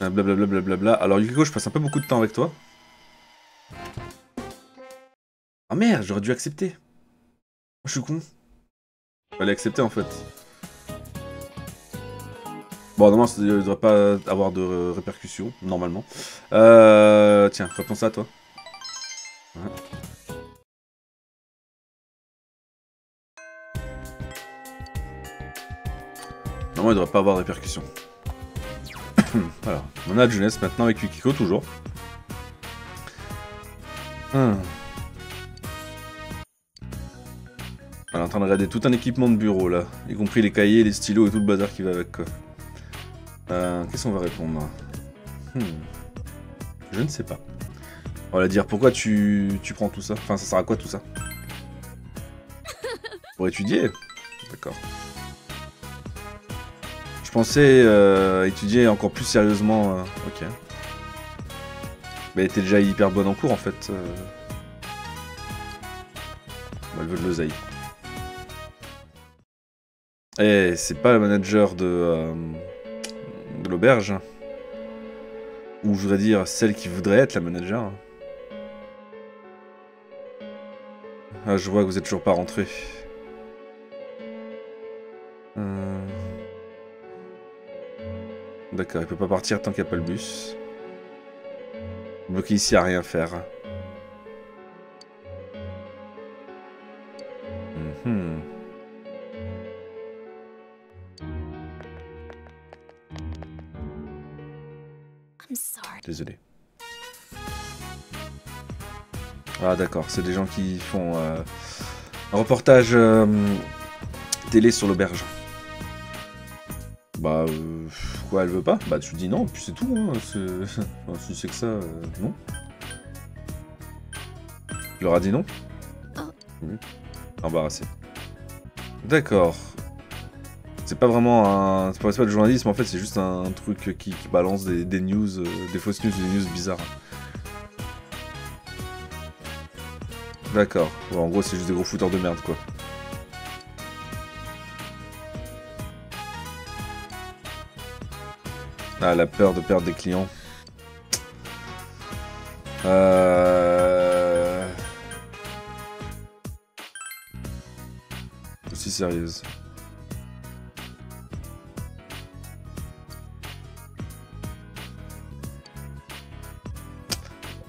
Blablabla. Alors Yukiko, je passe un peu beaucoup de temps avec toi. Ah merde, j'aurais dû accepter. Je suis con. Fallait accepter en fait. Bon, normalement, ça ne devrait pas avoir de répercussions, normalement. Tiens, réponds ça, toi. Voilà. Normalement, il ne devrait pas avoir de répercussions. Voilà, on a Junes maintenant avec Yukiko, toujours. On est en train de regarder tout un équipement de bureau, là. Y compris les cahiers, les stylos et tout le bazar qui va avec, quoi. Qu'est-ce qu'on va répondre? Je ne sais pas. On va dire pourquoi tu prends tout ça. Enfin, ça sert à quoi tout ça? Pour étudier? D'accord. Je pensais étudier encore plus sérieusement. Ok. Mais elle était déjà hyper bonne en cours en fait. Bon, elle veut de l'oseille. Eh, c'est pas le manager de l'auberge, ou je voudrais dire celle qui voudrait être la manager. Ah, je vois que vous êtes toujours pas rentré. D'accord, il peut pas partir tant qu'il n'y a pas le bus. Bloqué ici à rien faire. Désolé. Ah d'accord, c'est des gens qui font un reportage télé sur l'auberge. Bah, quoi, elle veut pas? Bah, tu dis non, puis c'est tout, hein, enfin, si c'est que ça, non. Tu leur as dit non? Oui. Embarrassé. D'accord. C'est pas vraiment un... C'est pas du journalisme, en fait, c'est juste un truc qui balance des news, des fausses news, des news bizarres. D'accord. Bon, en gros, c'est juste des gros fouteurs de merde, quoi. Ah, la peur de perdre des clients. Aussi sérieuse.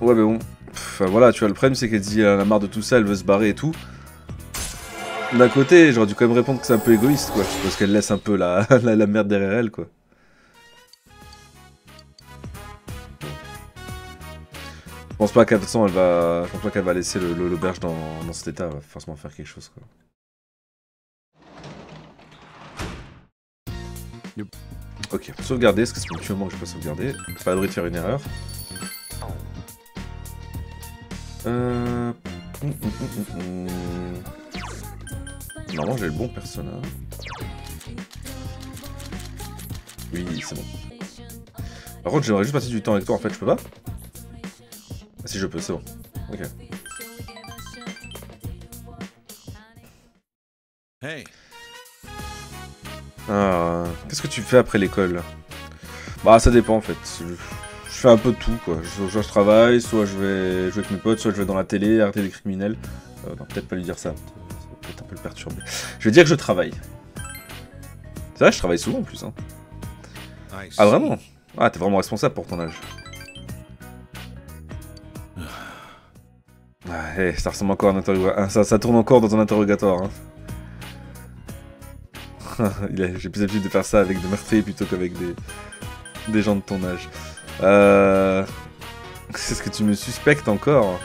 Ouais mais bon, enfin voilà, tu vois le problème c'est qu'elle dit elle a marre de tout ça, elle veut se barrer et tout. D'un côté, j'aurais dû quand même répondre que c'est un peu égoïste quoi, parce qu'elle laisse un peu la merde derrière elle quoi. Je pense pas qu'à toute façon je pense pas qu'elle va laisser l'auberge dans cet état, elle va forcément faire quelque chose quoi. Ok, sauvegarder, parce que c'est le moment que je peux sauvegarder, pas l'abri de faire une erreur. Normalement j'ai le bon personnage. Oui, c'est bon. Par contre j'aimerais juste passer du temps avec toi en fait, je peux pas? Ah si je peux, c'est bon. Ok. Hey. Ah, qu'est-ce que tu fais après l'école? Bah ça dépend en fait. Je fais un peu de tout quoi, soit je travaille, soit je vais jouer avec mes potes, soit je vais dans la télé, arrêter les criminels. Non, peut-être pas lui dire ça, ça va peut-être un peu le perturber. Je vais dire que je travaille. C'est vrai, je travaille souvent en plus. Hein. Ah vraiment? Ah, t'es vraiment responsable pour ton âge. Ah, hey, ça ressemble encore à un interrogatoire. Ça tourne encore dans un interrogatoire. Hein. J'ai plus l'habitude de faire ça avec des meurtriers plutôt qu'avec des gens de ton âge. C'est ce que tu me suspectes encore?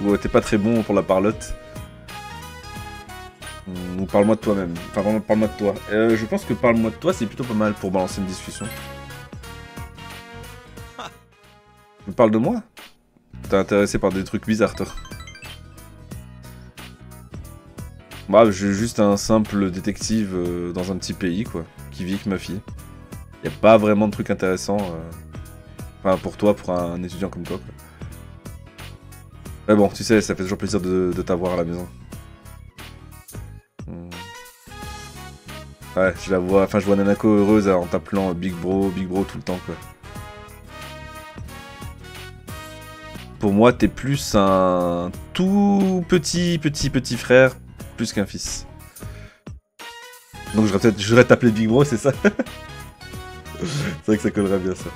Ou t'es pas très bon pour la parlotte? Ou parle-moi de toi-même. Enfin, vraiment, parle-moi de toi. Je pense que parle-moi de toi, c'est plutôt pas mal pour balancer une discussion. Tu me parles de moi? T'es intéressé par des trucs bizarres, toi? Bah, je suis juste un simple détective dans un petit pays, quoi. Qui vit avec ma fille. Y'a pas vraiment de truc intéressant. Enfin, pour toi, pour un étudiant comme toi. Quoi. Mais bon, tu sais, ça fait toujours plaisir de t'avoir à la maison. Ouais, je la vois. Enfin, je vois Nanako heureuse en t'appelant Big Bro tout le temps, quoi. Pour moi, t'es plus un tout petit frère, plus qu'un fils. Donc j'aurais t'appeler Big Bro, c'est ça? C'est vrai que ça collerait bien ça.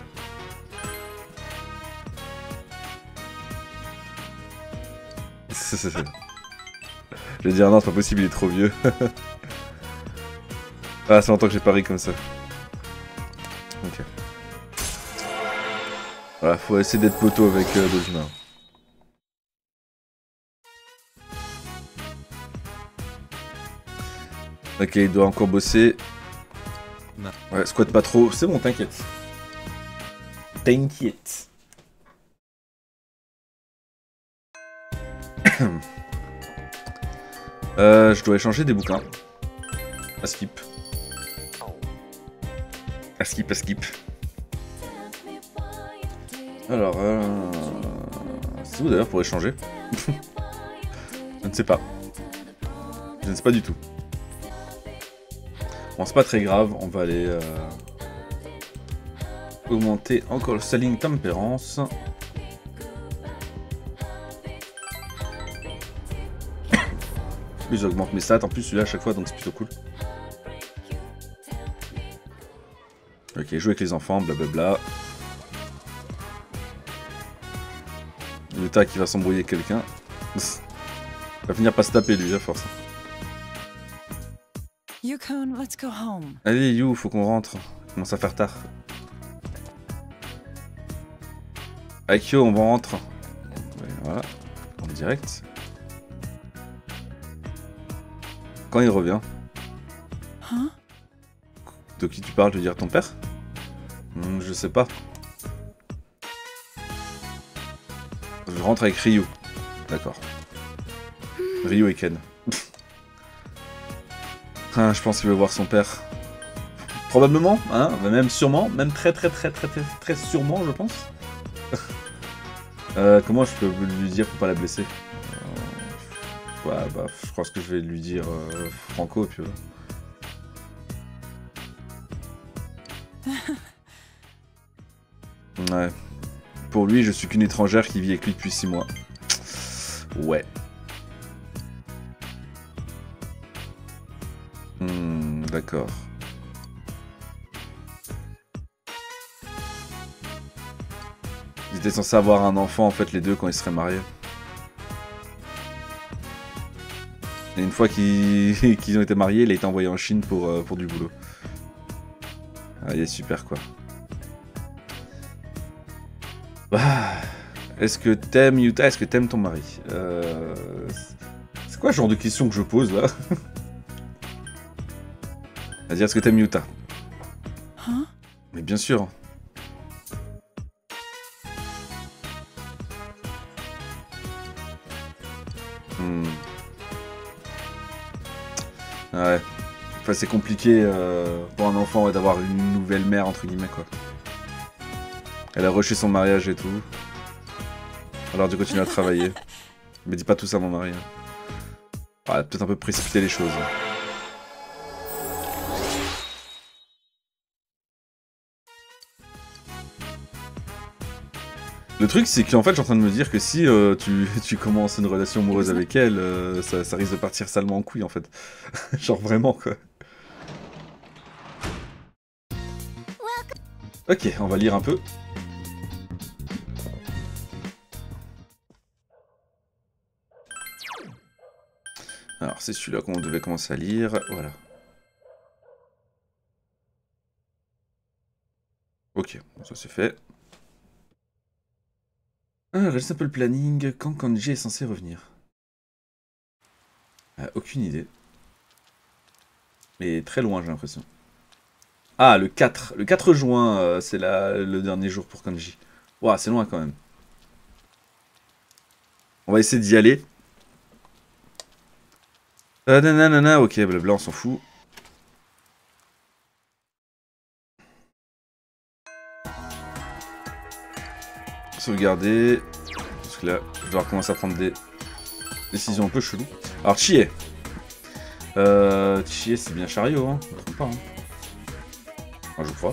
Je vais dire non, c'est pas possible, il est trop vieux. Ah, c'est longtemps que j'ai pas ri comme ça. Ok. Voilà, faut essayer d'être poteau avec Dojima. Ok, il doit encore bosser. Ouais, squatte pas trop. C'est bon, t'inquiète. T'inquiète. Je dois échanger des bouquins. À skip. À skip, à skip. Alors, c'est où d'ailleurs pour échanger? Je ne sais pas. Je ne sais pas du tout. Bon, c'est pas très grave, on va aller augmenter encore le selling tempérance. Plus j'augmente mes stats, en plus celui-là à chaque fois, donc c'est plutôt cool. Ok, jouer avec les enfants, blablabla. Yuta qui va s'embrouiller quelqu'un. Il va finir par se taper lui, à force. Allez, You, faut qu'on rentre. Il commence à faire tard. Akio, on rentre. Ouais, voilà, en direct. Quand il revient. Hein? De qui tu parles? Je veux dire ton père? Je sais pas. Je rentre avec Ryu. D'accord. Ryu et Ken. Ah, je pense qu'il veut voir son père. Probablement, hein, même sûrement, même très sûrement, je pense. Comment je peux lui dire pour pas la blesser? Ouais, bah, je crois que je vais lui dire Franco, puis ouais. Pour lui, je suis qu'une étrangère qui vit avec lui depuis 6 mois. Ouais. D'accord. Ils étaient censés avoir un enfant en fait les deux quand ils seraient mariés. Et une fois qu'ils ont été mariés, il a été envoyé en Chine pour du boulot. Ah, il est super quoi. Bah, est-ce que t'aimes Yuta? Est-ce que t'aimes ton mari? C'est quoi ce genre de question que je pose là? Vas-y, est-ce que t'aimes Yuta? Hein? Mais bien sûr. Ouais. Enfin, c'est compliqué pour un enfant ouais, d'avoir une nouvelle mère, entre guillemets, quoi. Elle a rushé son mariage et tout. Alors du continuer à travailler. Mais dis pas tout ça à mon mari. Hein. Ouais, peut-être un peu précipiter les choses. Hein. Le truc, c'est qu'en fait, je suis en train de me dire que si tu commences une relation amoureuse avec elle, ça risque de partir salement en couille, en fait. Genre vraiment, quoi. Ok, on va lire un peu. Alors, c'est celui-là qu'on devait commencer à lire, voilà. Ok, bon, ça c'est fait. Ah, reste un peu le planning, quand Kanji est censé revenir. Aucune idée. Mais très loin, j'ai l'impression. Ah, le 4. Le 4 juin, c'est le dernier jour pour Kanji. Ouah, c'est loin quand même. On va essayer d'y aller. Nanana, ok, blabla, on s'en fout. Sauvegarder, parce que là je dois commencer à prendre des décisions un peu cheloues. Alors Chie, c'est bien chariot, hein. Je ne trompe pas, hein. Enfin, je crois.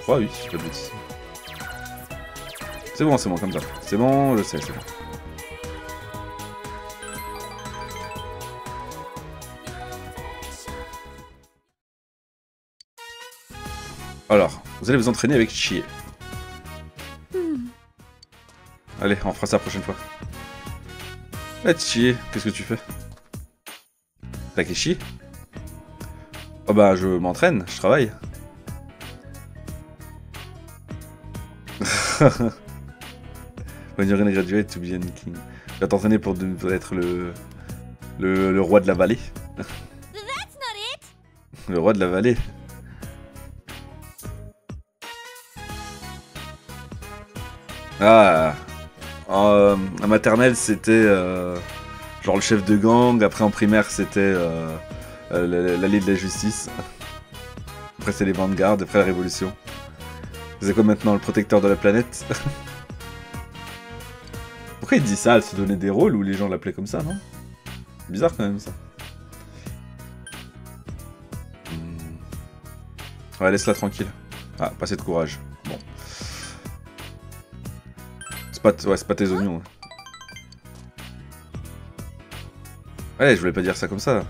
crois, oui, je le dis. C'est bon, comme ça. C'est bon, je sais, c'est bon. Alors, vous allez vous entraîner avec Chie. Allez, on fera ça la prochaine fois. Ah, Chie, qu'est-ce que tu fais? Takeshi? Oh bah, je m'entraîne, je travaille. When you're gonna graduate to be a king. Tu vas t'entraîner pour être le roi de la vallée. Le roi de la vallée. Ah, en maternelle c'était genre le chef de gang, après en primaire c'était l'allée de la justice, après c'est les vanguards, après la révolution. C'est comme maintenant le protecteur de la planète. Pourquoi il dit ça? Elle se donnait des rôles où les gens l'appelaient comme ça, non? Bizarre quand même ça. Ouais, laisse-la tranquille. Ah, pas assez de courage. Bon. Ouais, c'est pas tes oignons. Ouais. Allez, je voulais pas dire ça comme ça.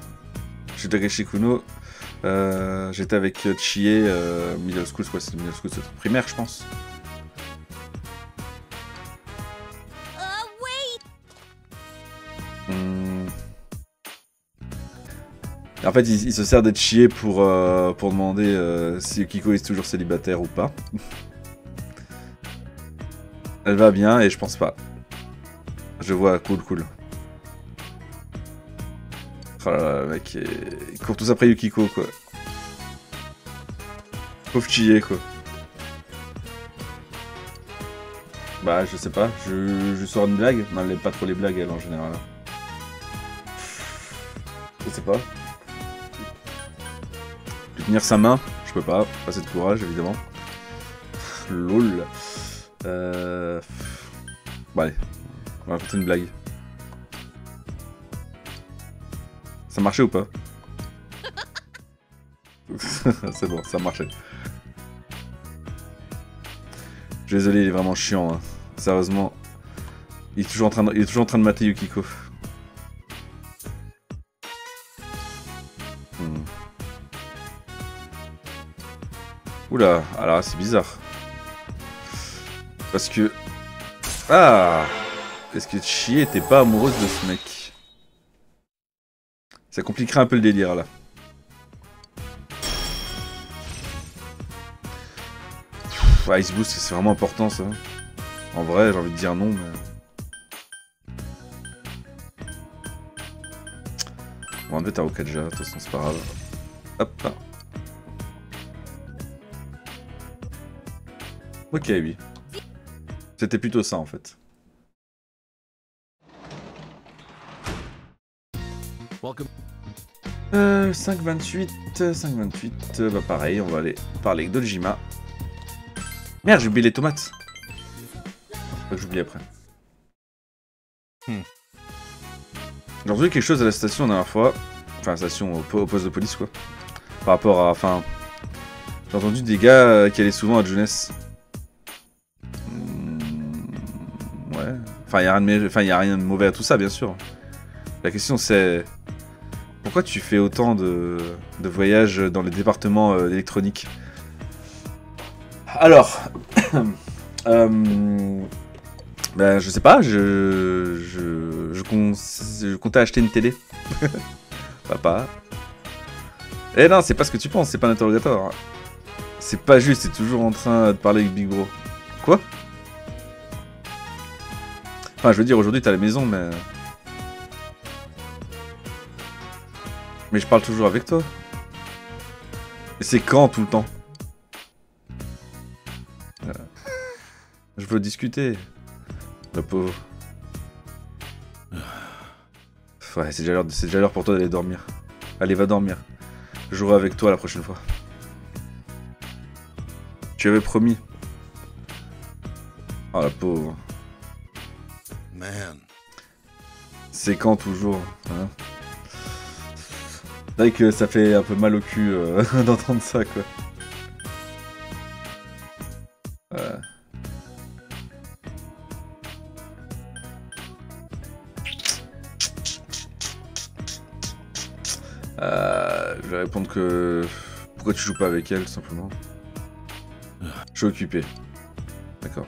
Je suis Takeshi Kuno. J'étais avec Chie, middle school, quoi, c'est middle school, c'est primaire, je pense. En fait, il se sert d'être Chie pour demander si Kiko est toujours célibataire ou pas. Elle va bien et je pense pas. Je vois, cool. Oh là là, le mec, ils courent tous après Yukiko, quoi. Pauvre Chie, quoi. Bah, je sais pas, je sors une blague. Non, elle aime pas trop les blagues, elle, en général. Je sais pas. De tenir sa main, je peux pas. Pas assez de courage, évidemment. Lol. Bon allez, on va raconter une blague. Ça marchait ou pas? C'est bon, ça marchait. Je suis désolé, il est vraiment chiant, hein. Sérieusement. Il est toujours en train de mater Yukiko. Oula, alors c'est bizarre. Parce que... Ah! Est-ce que Chie était pas amoureuse de ce mec? Ça compliquerait un peu le délire, là. Pff, Ice Boost, c'est vraiment important, ça. En vrai, j'ai envie de dire non, mais... Bon, on va mettre un Okaja, de toute façon, c'est pas grave. Hop! Ok, oui. C'était plutôt ça en fait. Welcome. 5,28, bah pareil, on va aller parler avec Dojima. Merde, j'ai oublié les tomates. Faut que j'oublie après. J'ai entendu quelque chose à la station la dernière fois. Enfin, station au poste de police, quoi. Par rapport à... Enfin... J'ai entendu des gars qui allaient souvent à Junes. Enfin, y a rien de mauvais à tout ça, bien sûr. La question, c'est... Pourquoi tu fais autant de voyages dans les départements électroniques? Alors... ben, je sais pas, je comptais acheter une télé. Papa. Eh non, c'est pas ce que tu penses, c'est pas un interrogatoire. C'est pas juste, c'est toujours en train de parler avec Big Bro. Quoi? Enfin, je veux dire, aujourd'hui, t'es à la maison, mais... Mais je parle toujours avec toi. Et c'est quand, tout le temps? Je veux discuter. La pauvre. Ouais, c'est déjà l'heure pour toi d'aller dormir. Allez, va dormir. Je jouerai avec toi la prochaine fois. Tu avais promis. Oh, la pauvre. C'est quand toujours hein. C'est vrai que ça fait un peu mal au cul d'entendre ça, quoi. Je vais répondre que... Pourquoi tu joues pas avec elle, simplement? Je suis occupé. D'accord.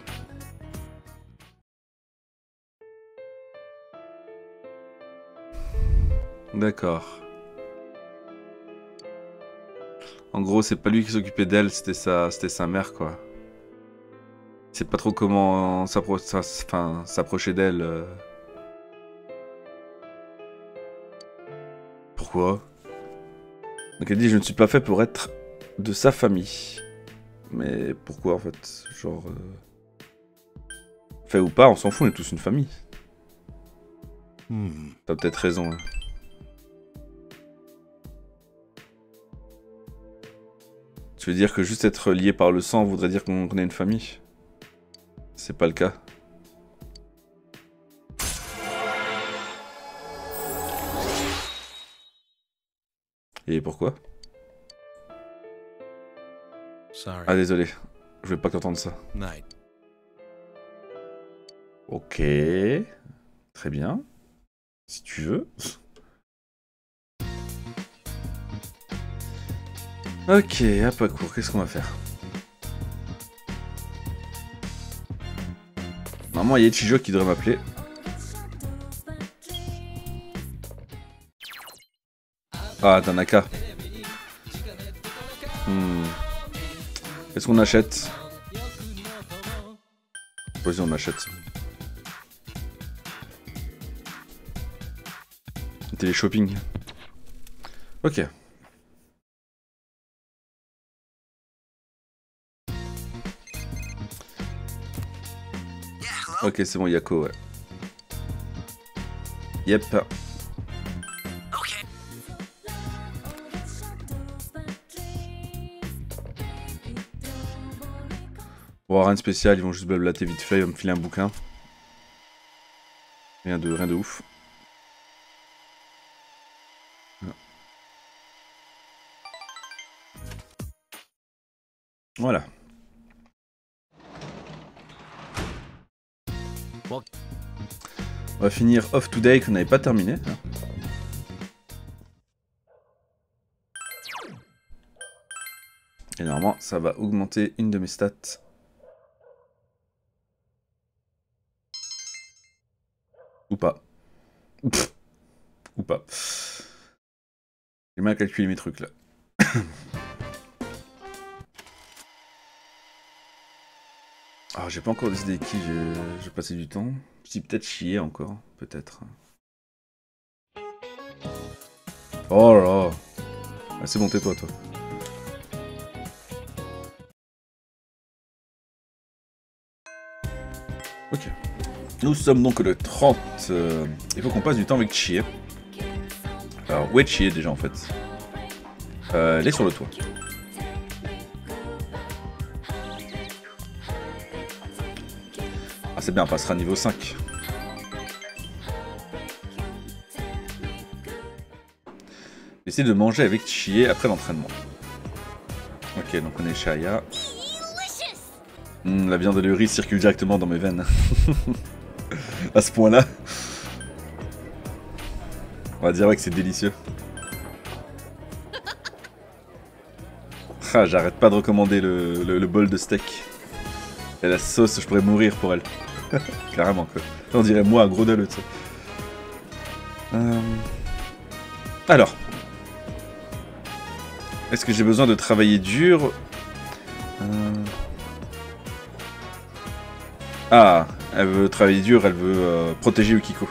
D'accord. En gros, c'est pas lui qui s'occupait d'elle, c'était sa mère, quoi. Il sait pas trop comment s'approcher d'elle. Pourquoi? Donc elle dit, je ne suis pas fait pour être de sa famille. Mais pourquoi, en fait? Genre... Fait ou pas, on s'en fout, on est tous une famille. T'as peut-être raison, hein. Tu veux dire que juste être lié par le sang voudrait dire qu'on est une famille? C'est pas le cas. Et pourquoi? Sorry. Ah désolé, je voulais pas t'entendre ça. Night. Ok, très bien, si tu veux. Ok, à pas court, qu'est-ce qu'on va faire? Maman, il y a Ichijo qui devrait m'appeler. Ah, Tanaka. Qu'est-ce qu'on achète? Vas-y, on achète. Télé-shopping. Ok. Ok, c'est bon, Yako, ouais. Yep. Bon, rien de spécial, ils vont juste blablater vite fait, ils vont me filer un bouquin. Rien de ouf. Voilà. On va finir Off Today qu'on n'avait pas terminé. Et normalement, ça va augmenter une de mes stats. Ou pas. Ou pas. J'ai mal calculé mes trucs là. Alors, j'ai pas encore décidé qui j'ai passé du temps. Si, peut-être Chie encore, peut-être. Oh là là. Ah, c'est bon, tais-toi, toi. Ok. Nous sommes donc le 30. Il faut qu'on passe du temps avec Chie. Alors, où est Chie déjà en fait? Elle est sur le toit. C'est bien, on passera niveau 5. J'essaie de manger avec Chie après l'entraînement. Ok, donc on est chez Aya. La viande de riz circule directement dans mes veines. À ce point-là. On va dire ouais, que c'est délicieux. Ah, j'arrête pas de recommander le bol de steak. Et la sauce, je pourrais mourir pour elle. Carrément, quoi. On dirait moi, gros de le tu sais. Alors. Est-ce que j'ai besoin de travailler dur? Ah, elle veut travailler dur, elle veut protéger Yukiko.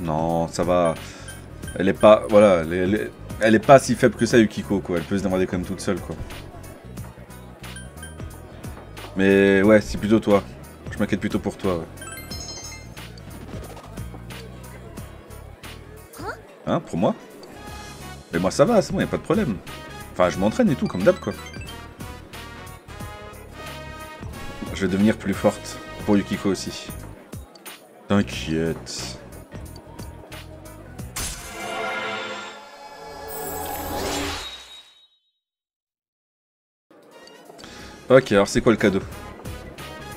Non, ça va. Elle est pas... Voilà, elle est pas si faible que ça, Yukiko, quoi. Elle peut se demander quand même toute seule, quoi. Mais ouais, c'est plutôt toi. Je m'inquiète plutôt pour toi, ouais. Hein, pour moi? Mais moi, ça va, c'est bon, y'a pas de problème. Enfin, je m'entraîne et tout, comme d'hab, quoi. Je vais devenir plus forte. Pour Yukiko aussi. T'inquiète. Ok, alors c'est quoi le cadeau?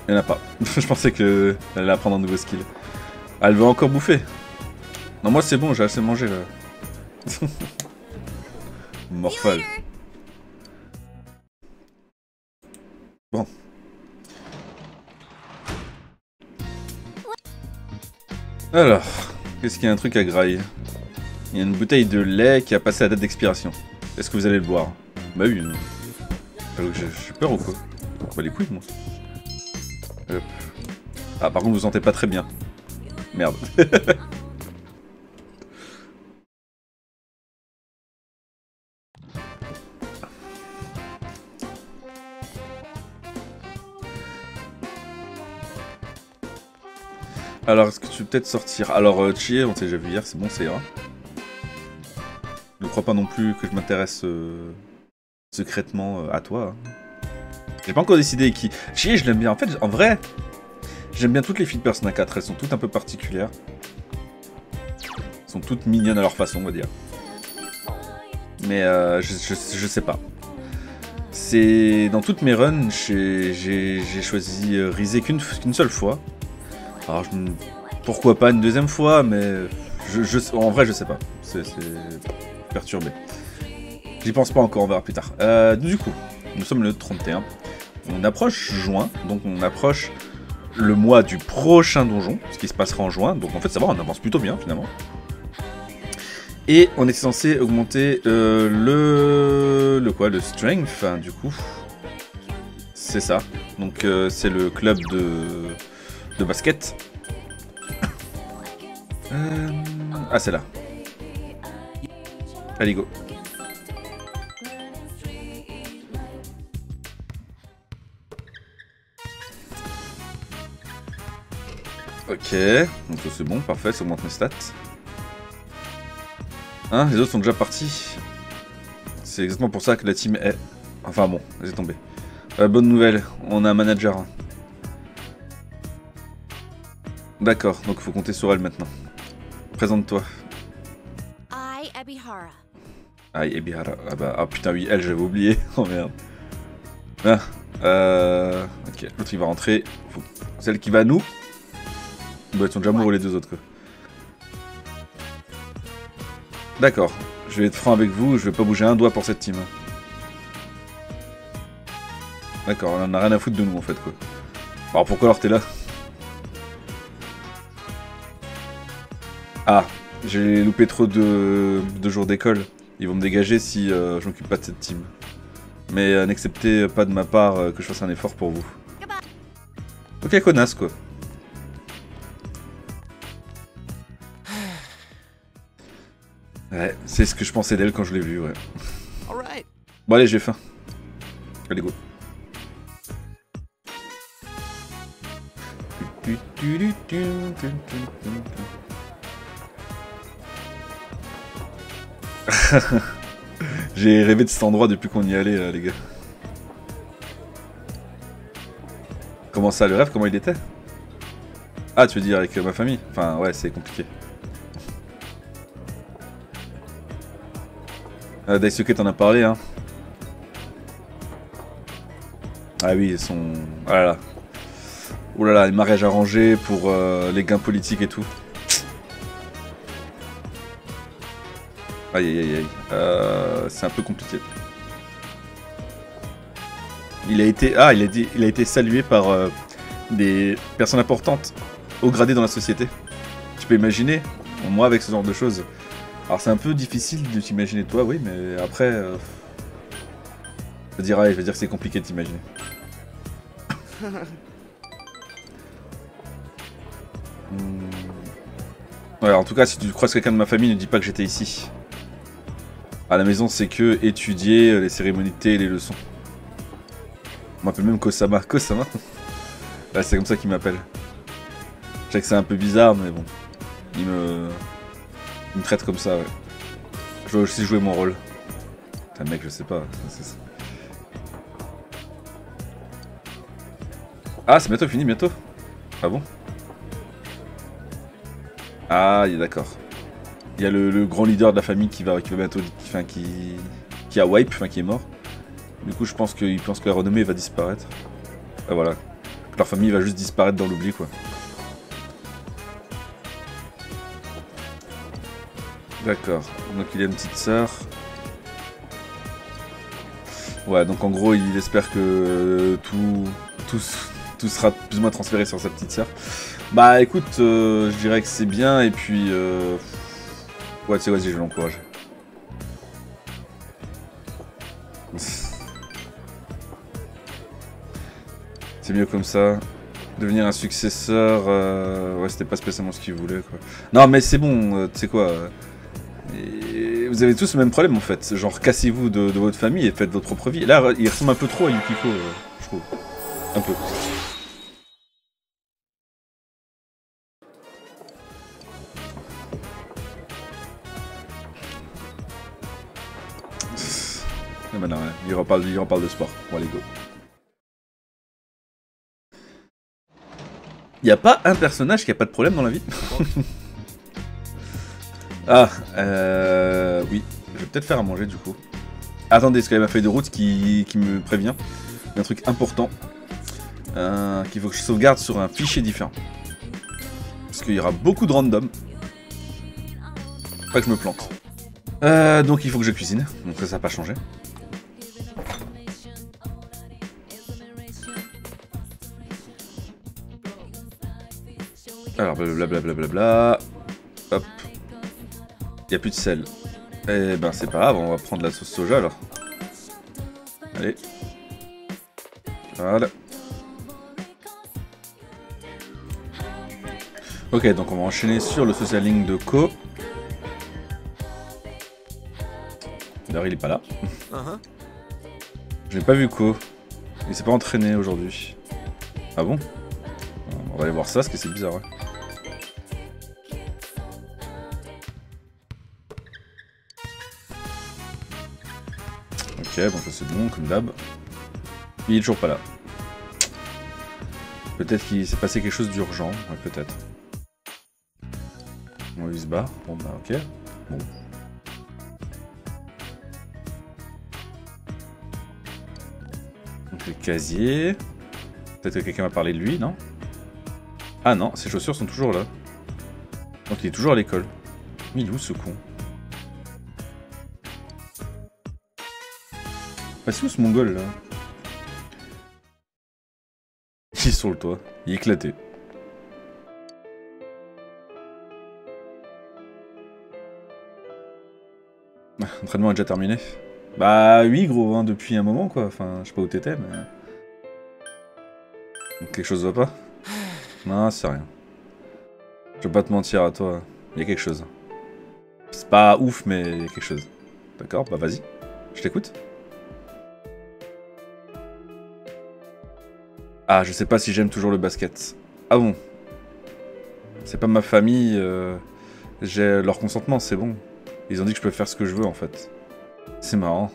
Il n'y en a pas. Je pensais qu'elle allait apprendre un nouveau skill. Elle veut encore bouffer. Non, moi c'est bon, j'ai assez mangé là. Morphale. Bon. Alors, qu'est-ce qu'il y a un truc à grailler? Il y a une bouteille de lait qui a passé la date d'expiration. Est-ce que vous allez le boire? Bah oui. J'ai peur ou quoi? Bah les couilles moi. Hop. Ah par contre vous vous sentez pas très bien. Merde. Alors est-ce que tu peux peut-être sortir? Alors Chie, on s'est déjà vu hier, c'est bon, ça ira. Je ne crois pas non plus que je m'intéresse secrètement à toi. J'ai pas encore décidé qui. Chie, je l'aime bien. En fait, en vrai, j'aime bien toutes les filles de Persona 4. Elles sont toutes un peu particulières. Elles sont toutes mignonnes à leur façon, on va dire. Mais je sais pas. C'est dans toutes mes runs, j'ai choisi Rizé qu'une seule fois. Alors, pourquoi pas une deuxième fois, mais en vrai, je sais pas. C'est perturbé. J'y pense pas encore, on verra plus tard. Du coup, nous sommes le 31. On approche juin, donc on approche le mois du prochain donjon, ce qui se passera en juin. Donc en fait, ça va, on avance plutôt bien finalement. Et on est censé augmenter le strength, hein, du coup. C'est ça. Donc c'est le club de basket. Ah, c'est là. Allez, go. Ok, donc c'est bon, parfait, ça augmente mes stats. Hein, les autres sont déjà partis. C'est exactement pour ça que la team est... Enfin bon, elle est tombée. Bonne nouvelle, on a un manager. D'accord, donc il faut compter sur elle maintenant. Présente-toi. Ai Ebihara. Ai Ebihara. Ah bah, ah putain, oui, elle, j'avais oublié. Oh merde. Ah, ok, l'autre il va rentrer. Celle qui va à nous. Bah, ils sont déjà morts les deux autres, quoi. D'accord, je vais être franc avec vous, je vais pas bouger un doigt pour cette team. D'accord, on en a rien à foutre de nous en fait, quoi. Alors pourquoi alors t'es là? Ah, j'ai loupé trop de jours d'école. Ils vont me dégager si je m'occupe pas de cette team. Mais n'acceptez pas de ma part que je fasse un effort pour vous. Ok, connasse, quoi. Ouais, c'est ce que je pensais d'elle quand je l'ai vue, ouais. Bon allez, j'ai faim. Allez, go. J'ai rêvé de cet endroit depuis qu'on y allait, là, les gars. Comment ça, le rêve? Comment il était? Ah, tu veux dire avec ma famille? Enfin, ouais, c'est compliqué. Daisuke t'en a parlé, hein. Ah oui, son... Ah là là. Oh là là, les mariages arrangés pour les gains politiques et tout. Aïe aïe aïe aïe. C'est un peu compliqué. Il a été... Ah, il a été salué par des personnes importantes, haut gradées dans la société. Tu peux imaginer, moi avec ce genre de choses. Alors c'est un peu difficile de t'imaginer toi, oui, mais après... je vais dire que c'est compliqué de t'imaginer. Ouais, en tout cas, si tu croises quelqu'un de ma famille, ne dis pas que j'étais ici. À la maison, c'est que étudier les cérémonies de thé et les leçons. On m'appelle même Kosama. Kosama. Ouais, c'est comme ça qu'il m'appelle. Je sais que c'est un peu bizarre, mais bon. Il me traite comme ça, ouais. Je dois aussi jouer mon rôle. Putain, mec, je sais pas. Ah, c'est bientôt fini, bientôt. Ah bon? Ah, il est d'accord. Il y a le grand leader de la famille qui va bientôt... Enfin, qui a wipe, enfin, qui est mort. Du coup, je pense qu'il pense que la renommée va disparaître. Ah, voilà. Leur famille va juste disparaître dans l'oubli, quoi. D'accord. Donc il a une petite sœur. Ouais, donc en gros, il espère que tout sera plus ou moins transféré sur sa petite sœur. Bah écoute, je dirais que c'est bien, et puis... ouais, tu sais, vas-y, je l'encourage. C'est mieux comme ça. Devenir un successeur, ouais, c'était pas spécialement ce qu'il voulait, quoi. Non, mais c'est bon, tu sais quoi, vous avez tous le même problème, en fait. Genre, cassez-vous de votre famille et faites votre propre vie. Là, il ressemble un peu trop à Yukiko, je trouve. Un peu. Et maintenant, ouais, il reparle de sport. Bon, allez, go. Y a pas un personnage qui a pas de problème dans la vie? Ah, oui. Je vais peut-être faire à manger, du coup. Attendez, est-ce qu'il y a ma feuille de route qui me prévient? Il y a un truc important. Qu'il faut que je sauvegarde sur un fichier différent. Parce qu'il y aura beaucoup de random. Pas que je me plante. Donc il faut que je cuisine. Donc ça n'a pas changé. Alors blablabla. Hop. Y a plus de sel. Eh ben c'est pas grave, on va prendre la sauce soja alors. Allez. Voilà. Ok, donc on va enchaîner sur le social link de Kou. D'ailleurs il est pas là. Je n'ai pas vu Kou. Il s'est pas entraîné aujourd'hui. Ah bon? On va aller voir ça parce que c'est bizarre, ouais. Ok, bon ça c'est bon, comme d'hab. Il est toujours pas là. Peut-être qu'il s'est passé quelque chose d'urgent, ouais, peut-être. Bon, il se barre, bon bah ok. Bon. Donc le casier... Peut-être que quelqu'un va parler de lui, non? Ah non, ses chaussures sont toujours là. Donc il est toujours à l'école. Mais il est où ce con? Bah c'est où ce mongol là? Il est sur le toit, il est éclaté. L'entraînement est déjà terminé. Bah oui gros, hein, depuis un moment quoi. Enfin, je sais pas où t'étais mais... Donc, quelque chose va pas? Non, c'est rien. Je vais pas te mentir à toi. Il y a quelque chose. C'est pas ouf, mais il y a quelque chose. D'accord, bah vas-y. Je t'écoute. Ah, je sais pas si j'aime toujours le basket. Ah bon? C'est pas ma famille. J'ai leur consentement, c'est bon. Ils ont dit que je peux faire ce que je veux, en fait. C'est marrant.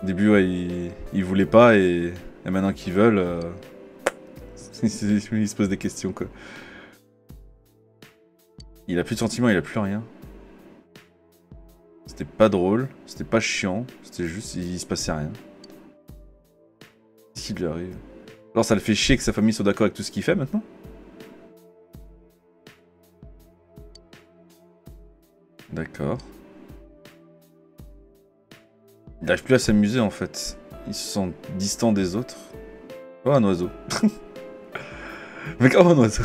Au début, ouais, ils voulaient pas et maintenant qu'ils veulent... Il se pose des questions quoi. Il a plus de sentiments, il a plus rien. C'était pas drôle, c'était pas chiant, c'était juste, il se passait rien. Qu'est-ce qui lui arrive? Alors ça le fait chier que sa famille soit d'accord avec tout ce qu'il fait maintenant? D'accord. Il n'arrive plus à s'amuser en fait. Il se sent distant des autres. Oh un oiseau. Mais comment un oiseau?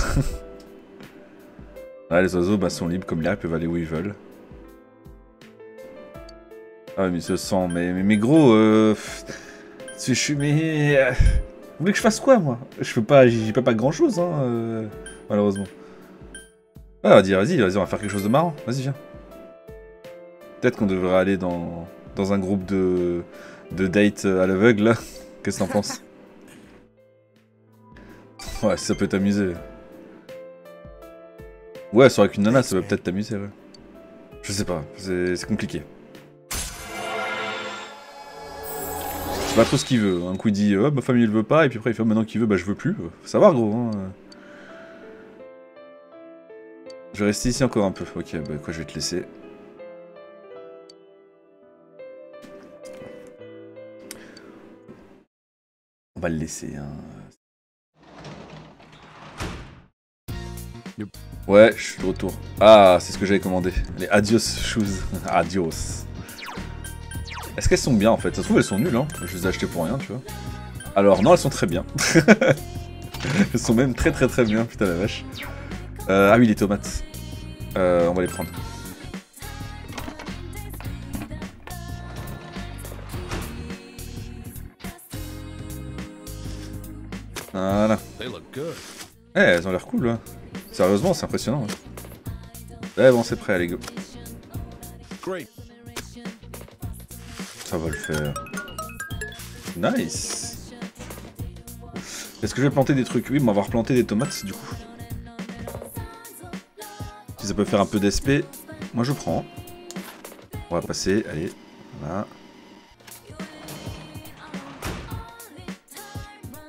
Ah, les oiseaux bah, sont libres comme l'air, ils peuvent aller où ils veulent. Ah mais ils se sentent, mais gros, je suis, mais... Vous voulez que je fasse quoi moi? Je peux pas, j'y peux pas grand chose, hein, malheureusement. Ah, on va dire, vas-y, on va faire quelque chose de marrant, vas-y, viens. Peut-être qu'on devrait aller dans un groupe de date à l'aveugle, là. Qu'est-ce que t'en penses? Ouais, ça peut t'amuser. Ouais, sur avec une nana, ça peut peut-être t'amuser, ouais. Je sais pas, c'est compliqué. C'est pas trop ce qu'il veut. Un coup il dit, oh, ma famille elle veut pas, et puis après il fait, oh, maintenant qu'il veut, bah je veux plus. Faut savoir, gros, hein. Je vais rester ici encore un peu. Ok, bah quoi, je vais te laisser. On va le laisser, hein. Yep. Ouais, je suis de retour. Ah, c'est ce que j'avais commandé. Les adios shoes. Adios. Est-ce qu'elles sont bien en fait? Ça se trouve, elles sont nulles, hein. Je les ai achetées pour rien, tu vois. Alors, non, elles sont très bien. Elles sont même très très très bien, putain la vache. Ah oui, les tomates. On va les prendre. Voilà. Eh, elles ont l'air cool, là. Sérieusement, c'est impressionnant. Ouais, bon, c'est prêt, allez, go. Ça va le faire. Nice. Est-ce que je vais planter des trucs? Oui, mais on va replanter des tomates, du coup. Si ça peut faire un peu d'SP, moi je prends. On va passer, allez, voilà.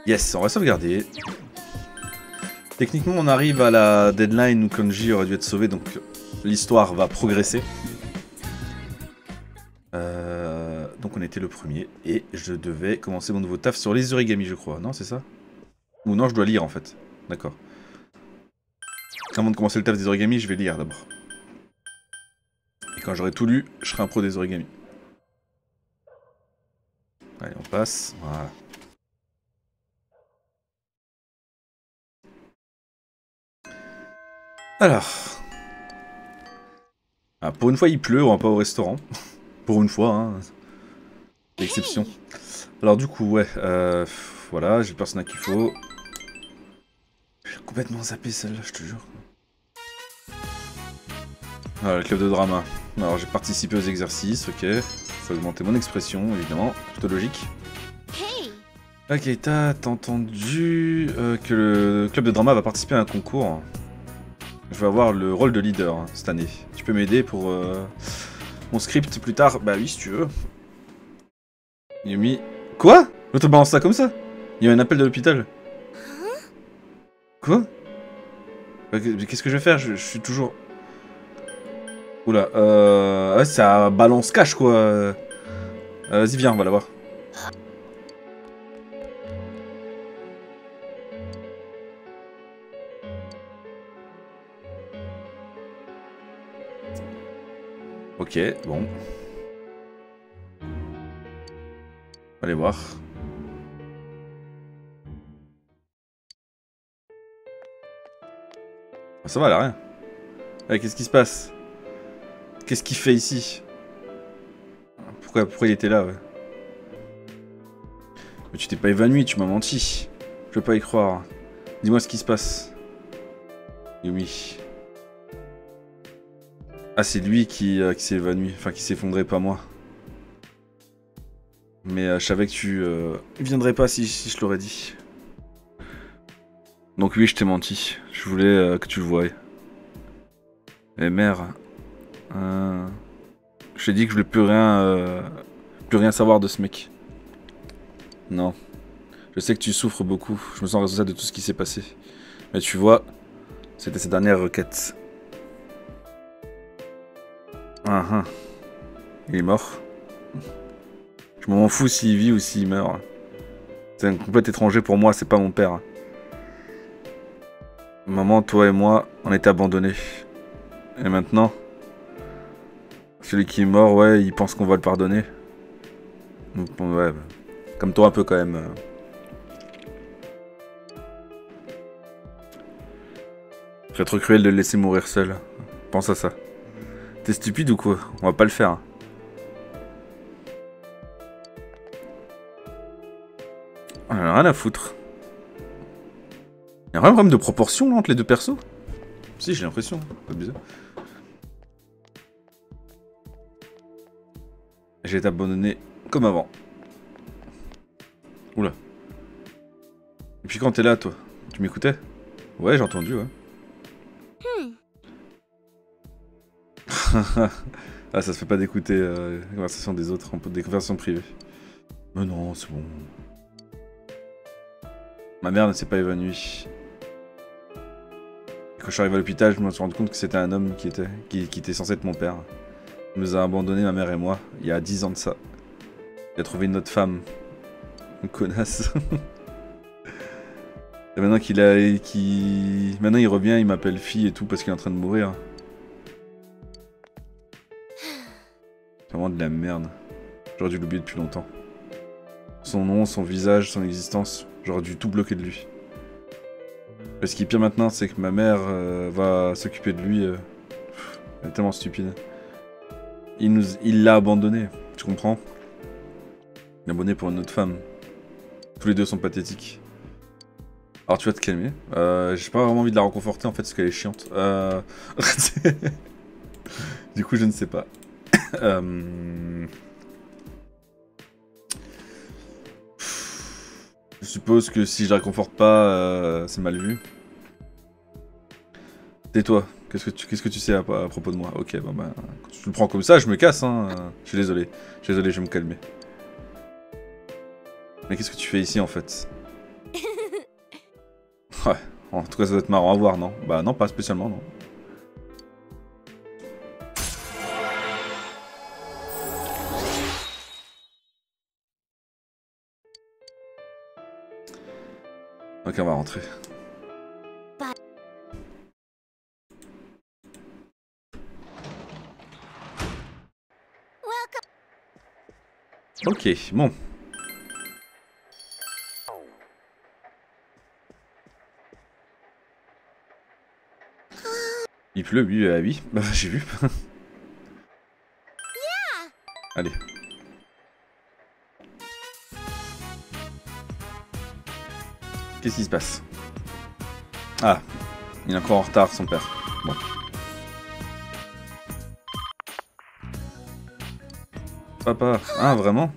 Yes, on va sauvegarder. Techniquement, on arrive à la deadline où Kanji aurait dû être sauvé, donc l'histoire va progresser. Donc on était le premier, et je devais commencer mon nouveau taf sur les origami, je crois. Non, c'est ça? Ou non, je dois lire, en fait. D'accord. Avant de commencer le taf des origami, je vais lire, d'abord. Et quand j'aurai tout lu, je serai un pro des origami. Allez, on passe. Voilà. Alors, ah, pour une fois il pleut, on va pas au restaurant, pour une fois, hein. L'exception. Alors du coup, ouais, voilà, j'ai le personnage qu'il faut. J'ai complètement zappé celle-là, je te jure. Ah, le club de drama. Alors j'ai participé aux exercices, ok, ça a augmenté mon expression, évidemment, plutôt logique. Ok, t'as entendu que le club de drama va participer à un concours. Je vais avoir le rôle de leader hein, cette année. Tu peux m'aider pour mon script plus tard? Bah oui, si tu veux. Yumi... Quoi? L'autre balance ça comme ça? Il y a un appel de l'hôpital. Quoi? Qu'est-ce que je vais faire? Je suis toujours... Oula, ouais, ça balance cash quoi. Vas-y viens, on va la voir. Ok, bon. Allez voir. Ça va, elle a rien. Ouais, qu'est-ce qui se passe? Qu'est-ce qu'il fait ici? Pourquoi il était là, ouais? Mais tu t'es pas évanoui, tu m'as menti. Je peux pas y croire. Dis-moi ce qui se passe. Yumi. Ah, c'est lui qui s'est évanoui, enfin qui s'est effondré, pas moi. Mais je savais que tu viendrais pas si je l'aurais dit. Donc oui, je t'ai menti. Je voulais que tu le voies. Eh merde. Je t'ai dit que je voulais plus rien savoir de ce mec. Non. Je sais que tu souffres beaucoup. Je me sens responsable de tout ce qui s'est passé. Mais tu vois, c'était sa dernière requête. Ah, il est mort. Je m'en fous s'il vit ou s'il meurt. C'est un complet étranger pour moi, c'est pas mon père. Maman, toi et moi, on était abandonnés. Et maintenant, celui qui est mort, ouais, il pense qu'on va le pardonner. Bon, ouais, comme toi un peu quand même. C'est trop cruel de le laisser mourir seul. Pense à ça. T'es stupide ou quoi? On va pas le faire. On en a rien à foutre. Y'a un problème de proportion là, entre les deux persos? Si, j'ai l'impression. Pas bizarre. J'ai été abandonné comme avant. Oula. Et puis quand t'es là, toi, tu m'écoutais? Ouais, j'ai entendu, ouais. Ah, ça se fait pas d'écouter les conversations des autres, des conversations privées. Mais non, c'est bon. Ma mère ne s'est pas évanouie. Quand je suis arrivé à l'hôpital, je me suis rendu compte que c'était un homme qui était censé être mon père. Il nous a abandonnés, ma mère et moi, il y a 10 ans de ça. Il a trouvé une autre femme. Une connasse. Et maintenant qu'il a... Maintenant il revient, il m'appelle fille et tout parce qu'il est en train de mourir. C'est vraiment de la merde. J'aurais dû l'oublier depuis longtemps. Son nom, son visage, son existence. J'aurais dû tout bloquer de lui. Et ce qui est pire maintenant, c'est que ma mère va s'occuper de lui. Elle est tellement stupide. Il l'a abandonné, tu comprends? Il est abonné pour une autre femme. Tous les deux sont pathétiques. Alors tu vas te calmer. J'ai pas vraiment envie de la réconforter en fait parce qu'elle est chiante. Du coup je ne sais pas. Je suppose que si je la réconforte pas, c'est mal vu. Tais-toi. Qu'est-ce que tu sais à propos de moi? Ok, bon bah, quand tu le prends comme ça, je me casse, hein. Je suis désolé. Je suis désolé, je vais me calmer. Mais qu'est-ce que tu fais ici, en fait? Ouais, en tout cas, ça doit être marrant à voir, non? Bah non, pas spécialement, non. Ok, on va rentrer. Ok, bon. Il pleut, oui. Bah, j'ai vu. Allez. Qu'est-ce qui se passe? Ah, il est encore en retard, son père. Bon. Papa, ah vraiment?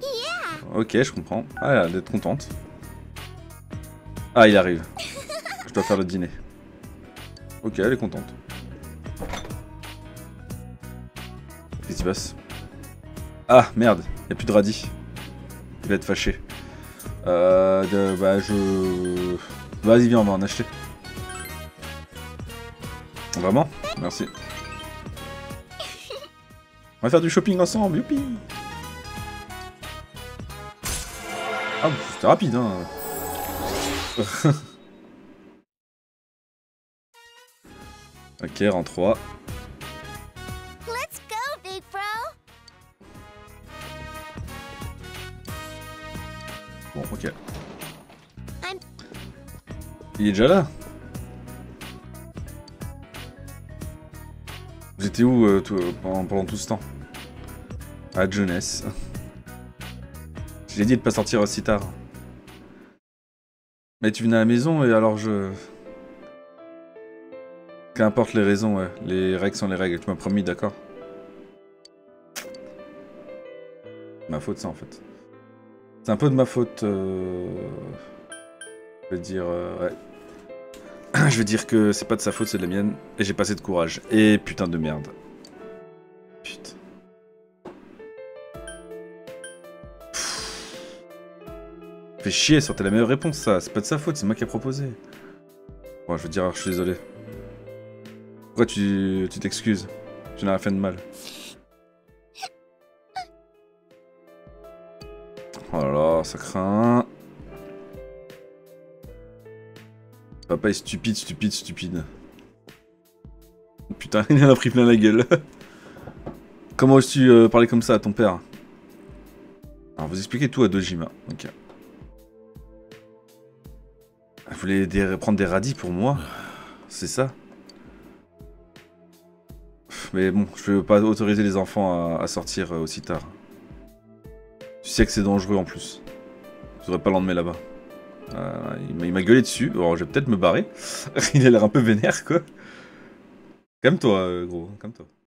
Ok, je comprends. Ah, elle a l'air d'être contente. Ah, il arrive. Je dois faire le dîner. Ok, elle est contente. Qu'est-ce qui se passe? Ah, merde, il n'y a plus de radis. Il va être fâché. Vas-y, viens, on va en acheter. Vraiment? Merci. On va faire du shopping ensemble, youpi! Ah, c'était rapide, hein. Ok, rang 3. Let's go, big bro. Bon, ok. Il est déjà là? Vous étiez où pendant tout ce temps? À Junes. J'ai dit de pas sortir aussi tard. Mais tu venais à la maison et alors je... Qu'importe les raisons, ouais. Les règles sont les règles. Tu m'as promis, d'accord? Ma faute, ça, en fait. C'est un peu de ma faute. Je vais dire... ouais. Je vais dire que c'est pas de sa faute, c'est de la mienne. Et j'ai pas assez de courage. Et putain de merde. Putain. Fait chier, sortez la meilleure réponse, ça. C'est pas de sa faute, c'est moi qui ai proposé. Bon, je veux dire, je suis désolé. Pourquoi tu t'excuses? Tu n'as rien fait de mal. Oh là là, ça craint. Papa est stupide. Putain, il en a pris plein la gueule. Comment oses-tu parler comme ça à ton père? Alors, vous expliquez tout à Dojima. Ok. Elle voulait prendre des radis pour moi, c'est ça? Mais bon, je veux pas autoriser les enfants à sortir aussi tard. Tu sais que c'est dangereux en plus. Je devrais pas l'emmener là-bas. Il m'a gueulé dessus, alors je vais peut-être me barrer. Il a l'air un peu vénère, quoi. Calme-toi, gros, calme-toi.